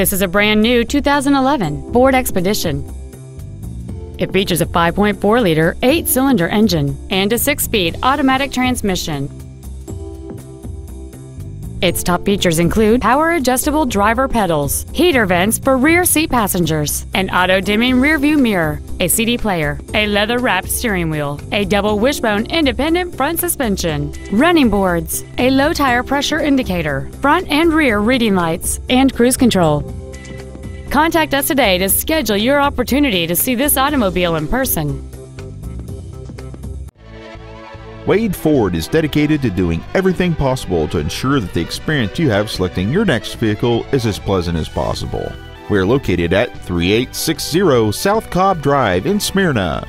This is a brand new 2011 Ford Expedition. It features a 5.4-liter, 8-cylinder engine and a 6-speed automatic transmission. Its top features include power-adjustable driver pedals, heater vents for rear seat passengers, an auto-dimming rearview mirror, a CD player, a leather-wrapped steering wheel, a double wishbone independent front suspension, running boards, a low-tire pressure indicator, front and rear reading lights, and cruise control. Contact us today to schedule your opportunity to see this automobile in person. Wade Ford is dedicated to doing everything possible to ensure that the experience you have selecting your next vehicle is as pleasant as possible. We are located at 3860 South Cobb Drive in Smyrna.